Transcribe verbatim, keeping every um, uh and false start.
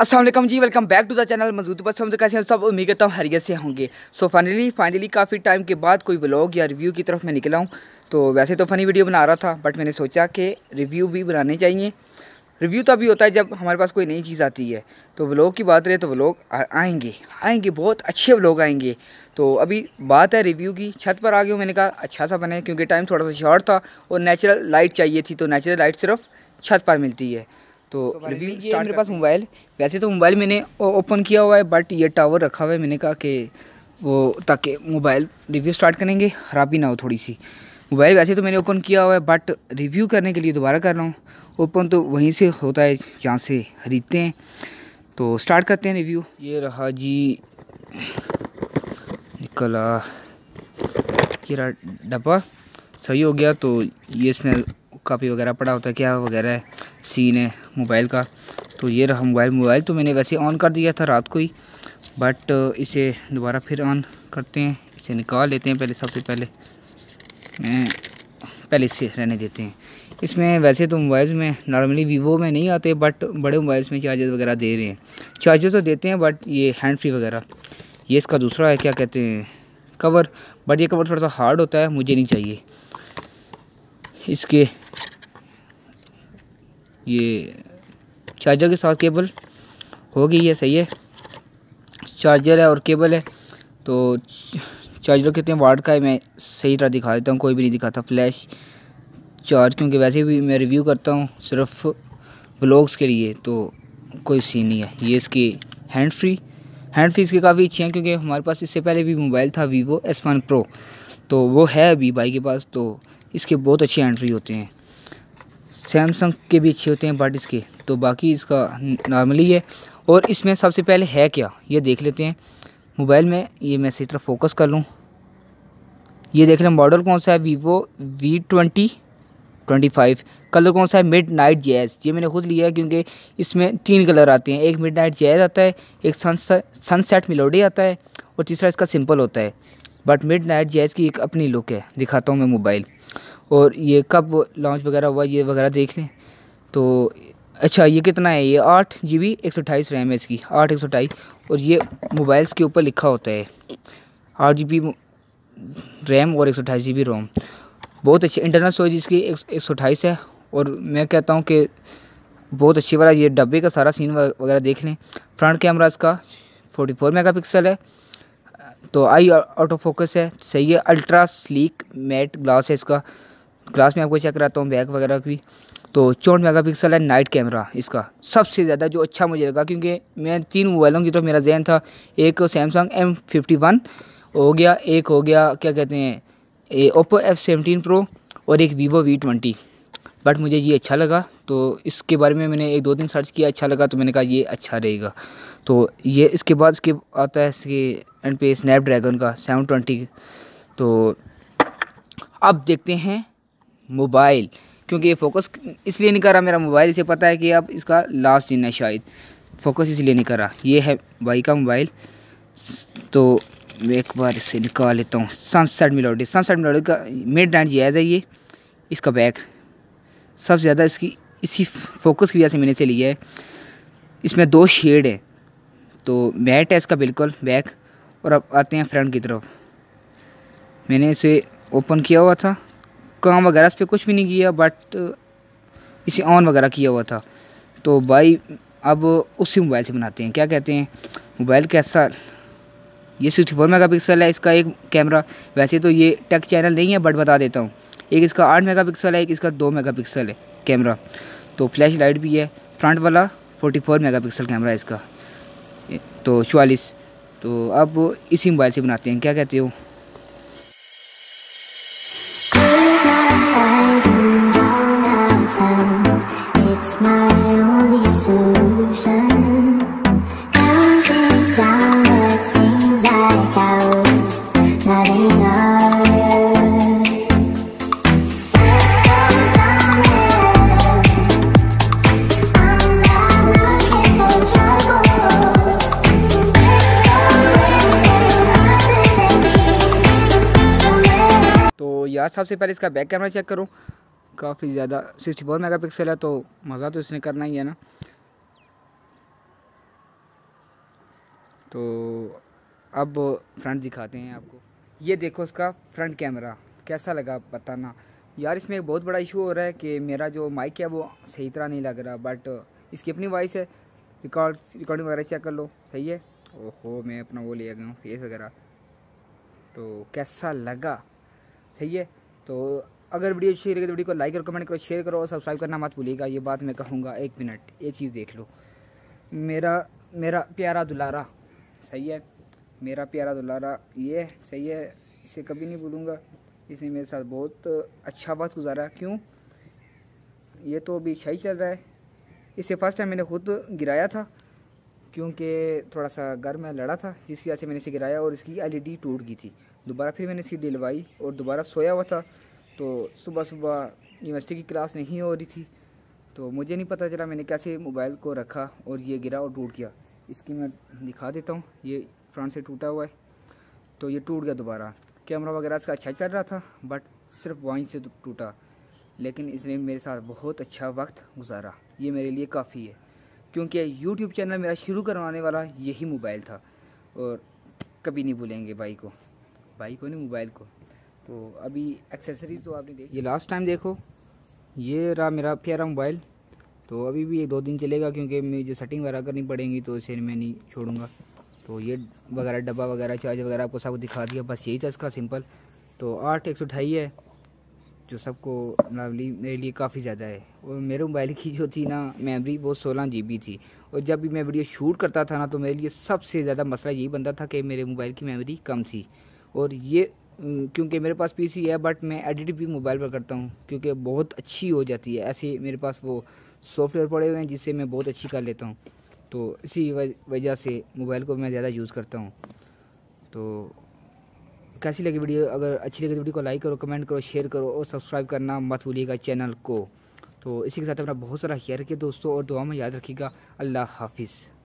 अस्सलाम वालेकुम जी, welcome back to the channel. मौजूद पर समझो कैसे हम सब, उम्मीद करता हूँ हरियत से होंगे। सो फाइनली फाइनली काफ़ी टाइम के बाद कोई व्लॉग या रिव्यू की तरफ मैं निकला हूँ। तो वैसे तो फ़नी वीडियो बना रहा था, बट मैंने सोचा कि रिव्यू भी बनाने चाहिए। रिव्यू तो अभी होता है जब हमारे पास कोई नई चीज़ आती है। तो व्लॉग की बात रहे तो व्लॉग आएंगे आएंगे बहुत अच्छे व्लॉग आएंगे। तो अभी बात है रिव्यू की। छत पर आ गया हूँ, मैंने कहा अच्छा सा बने, क्योंकि टाइम थोड़ा सा शॉर्ट था और नेचुरल लाइट चाहिए थी। तो नेचुरल लाइट सिर्फ छत पर मिलती है। तो रिव्यू स्टार्ट। मेरे पास मोबाइल, वैसे तो मोबाइल मैंने ओपन किया हुआ है, बट ये टावर रखा हुआ है। मैंने कहा कि वो ताकि मोबाइल रिव्यू स्टार्ट करेंगे खराबी ना हो थोड़ी सी। मोबाइल वैसे तो मैंने ओपन किया हुआ है, बट रिव्यू करने के लिए दोबारा कर रहा हूँ। ओपन तो वहीं से होता है जहाँ से ख़रीदते हैं। तो स्टार्ट करते हैं रिव्यू। ये रहा जी, निकला ये रहा डब्बा, सही हो गया। तो ये इसमें कापी वगैरह पड़ा होता है, क्या वगैरह है, सीन है मोबाइल का। तो ये रहा मोबाइल। मोबाइल तो मैंने वैसे ऑन कर दिया था रात को ही, बट इसे दोबारा फिर ऑन करते हैं। इसे निकाल लेते हैं पहले, सबसे पहले मैं पहले इसे रहने देते हैं। इसमें वैसे तो मोबाइल्स में नॉर्मली वीवो में नहीं आते, बट बड़े मोबाइल्स में चार्जर वगैरह दे रहे हैं। चार्जर तो देते हैं, बट ये हैंड फ्री वगैरह। ये इसका दूसरा है, क्या कहते हैं, कवर। बट ये कवर थोड़ा सा हार्ड होता है, मुझे नहीं चाहिए। इसके ये चार्जर के साथ केबल हो गई है, सही है। चार्जर है और केबल है। तो चार्जर कितने वाट का है मैं सही तरह दिखा देता हूँ, कोई भी नहीं दिखाता। फ्लैश चार्ज, क्योंकि वैसे भी मैं रिव्यू करता हूँ सिर्फ व्लॉग्स के लिए, तो कोई सीन नहीं है। ये इसकी हैंड फ्री हैंड फ्री इसके काफ़ी अच्छे हैं, क्योंकि हमारे पास इससे पहले भी मोबाइल था वीवो एस वन प्रो, तो वो है अभी भाई के पास। तो इसके बहुत अच्छे हैंड फ्री होते हैं। सैमसंग के भी अच्छे होते हैं, बट इसके तो बाकी इसका नॉर्मली है। और इसमें सबसे पहले है क्या ये देख लेते हैं। मोबाइल में ये मैं इसी तरह फोकस कर लूँ, ये देख लें। मॉडल कौन सा है, Vivo V twenty twenty five. Colour कौन सा है, मिड नाइट जैज़। ये मैंने खुद लिया है, क्योंकि इसमें तीन कलर आते हैं। एक मिड नाइट जैज़ आता है, एक सनसेट मेलोडी आता है, और तीसरा इसका सिंपल होता है। बट मिड नाइट जैज़ की एक अपनी लुक है, दिखाता हूँ मैं मोबाइल। और ये कब लॉन्च वगैरह हुआ ये वगैरह देख लें। तो अच्छा, ये कितना है, ये आठ जी बी एक सौ अट्ठाईस रैम है इसकी, आठ एक सौ अट्ठाईस। और ये मोबाइल्स के ऊपर लिखा होता है आठ जी बी रैम और एक सौ अट्ठाईस जी बी रोम। बहुत अच्छी इंटरनल स्टोरेज इसकी एक सौ अट्ठाईस है। और मैं कहता हूँ कि बहुत अच्छी वाला। ये डब्बे का सारा सीन वगैरह देख लें। फ्रंट कैमरा इसका फोर्टी फोर मेगा पिक्सल है। तो आई ऑटो फोकस है, सही है। अल्ट्रा स्लीक मैट ग्लास है इसका। ग्लास में आपको चेक कराता हूँ बैक वगैरह भी। तो चौंठ मेगा पिक्सल है। नाइट कैमरा इसका सबसे ज़्यादा जो अच्छा मुझे लगा, क्योंकि मैं तीन मोबाइलों की तरफ तो मेरा जहन था। एक सैमसंग एम फिफ्टी वन हो गया, एक हो गया क्या कहते हैं ए ओप्पो एफ सेवनटीन प्रो, और एक वीवो वी ट्वेंटी। बट मुझे ये अच्छा लगा, तो इसके बारे में मैंने एक दो दिन सर्च किया, अच्छा लगा तो मैंने कहा ये अच्छा रहेगा। तो ये इसके बाद इसके आता है इसके एंड पे स्नैपड्रैगन का सेवन ट्वेंटी। तो अब देखते हैं मोबाइल, क्योंकि ये फोकस इसलिए नहीं कर रहा मेरा मोबाइल, इसे पता है कि अब इसका लास्ट दिन है शायद, फोकस इसलिए नहीं कर रहा। ये है भाई का मोबाइल। तो मैं एक बार इसे निकाल लेता हूँ। सनसेट मेलोडी सनसेट मेलोडी का मिड नाइट जैज़ है ये। इसका बैक सबसे ज़्यादा इसकी इसी फोकस की वजह से मैंने इसे लिया है। इसमें दो शेड है, तो मैट है इसका बिल्कुल बैक। और अब आते हैं फ्रंट की तरफ। मैंने इसे ओपन किया हुआ था, काम वगैरह इस पर कुछ भी नहीं किया, बट इसे ऑन वगैरह किया हुआ था। तो भाई अब उसी मोबाइल से बनाते हैं, क्या कहते हैं मोबाइल कैसा। ये सिक्सटी फोर मेगा पिक्सल है इसका एक कैमरा। वैसे तो ये टेक चैनल नहीं है, बट बता देता हूँ। एक इसका आठ मेगा पिक्सल है, एक इसका दो मेगा पिक्सल है कैमरा। तो फ्लैश लाइट भी है। फ्रंट वाला forty four megapixel camera है इसका, तो चवालीस। तो अब इसी मोबाइल से बनाते हैं, क्या कहते हो। It's my only solution. Counting down what seems like hours, not enough. Let's go somewhere else. I'm not looking for trouble. Let's go somewhere else. तो यार सबसे पहले इसका बैक कैमरा चेक करो, काफ़ी ज़्यादा सिक्सटी फोर मेगा पिक्सल है, तो मज़ा तो इसने करना ही है ना। तो अब फ्रंट दिखाते हैं आपको। ये देखो उसका फ्रंट कैमरा कैसा लगा बताना। यार इसमें एक बहुत बड़ा इशू हो रहा है कि मेरा जो माइक है वो सही तरह नहीं लग रहा, बट इसकी अपनी वॉइस है। रिकॉर्ड रिकॉर्डिंग वगैरह चेक कर लो, सही है। ओहो मैं अपना वो ले गया हूँ फेस वगैरह, तो कैसा लगा, सही है। तो अगर वीडियो अच्छी लगे तो वीडियो को लाइक और कमेंट करो, शेयर करो और सब्सक्राइब करना मत भूलिएगा। ये बात मैं कहूँगा। एक मिनट एक चीज़ देख लो, मेरा मेरा प्यारा दुलारा, सही है। मेरा प्यारा दुलारा ये सही है, इसे कभी नहीं भूलूँगा। इसने मेरे साथ बहुत अच्छा वक्त गुजारा। क्यों? ये तो अभी सही चल रहा है। इसे फर्स्ट टाइम मैंने खुद गिराया था क्योंकि थोड़ा सा घर में लड़ा था, जिसकी वजह से मैंने इसे गिराया और इसकी एलईडी टूट गई थी। दोबारा फिर मैंने इसकी डलवाई और दोबारा सोया हुआ था, तो सुबह सुबह यूनिवर्सिटी की क्लास नहीं हो रही थी तो मुझे नहीं पता चला मैंने कैसे मोबाइल को रखा और ये गिरा और टूट गया। इसकी मैं दिखा देता हूँ, ये फ्रंट से टूटा हुआ है तो ये टूट गया दोबारा। कैमरा वगैरह इसका अच्छा चल रहा था बट सिर्फ वहीं से टूटा, लेकिन इसने मेरे साथ बहुत अच्छा वक्त गुजारा। ये मेरे लिए काफ़ी है क्योंकि यूट्यूब चैनल मेरा शुरू करवाने वाला यही मोबाइल था और कभी नहीं भूलेंगे भाई को, भाई को नहीं मोबाइल को। तो अभी एक्सेसरीज तो आपने देखी, ये लास्ट टाइम देखो ये रहा मेरा प्यारा मोबाइल। तो अभी भी एक दो दिन चलेगा क्योंकि मुझे सेटिंग वगैरह करनी पड़ेंगी, तो इसे मैं नहीं छोड़ूंगा। तो ये वगैरह डब्बा वगैरह चार्ज वगैरह आपको सब दिखा दिया, बस यही था इसका सिंपल। तो आठ एक सौ अठाई है जो सबको लवली मेरे लिए काफ़ी ज़्यादा है। और मेरे मोबाइल की जो थी ना मेमोरी वो सोलह जी बी थी, और जब भी मैं वीडियो शूट करता था ना तो मेरे लिए सबसे ज़्यादा मसला यही बनता था कि मेरे मोबाइल की मेमोरी कम थी। और ये क्योंकि मेरे पास पीसी है बट मैं एडिट भी मोबाइल पर करता हूँ क्योंकि बहुत अच्छी हो जाती है। ऐसे मेरे पास वो सॉफ्टवेयर पड़े हुए हैं जिससे मैं बहुत अच्छी कर लेता हूँ, तो इसी वजह से मोबाइल को मैं ज़्यादा यूज़ करता हूँ। तो कैसी लगी वीडियो? अगर अच्छी लगी तो वीडियो को लाइक करो, कमेंट करो, शेयर करो और सब्सक्राइब करना मत भूलिएगा चैनल को। तो इसी के साथ अपना बहुत सारा ख्याल रखिए दोस्तों और दुआ में याद रखिएगा। अल्लाह हाफिज़।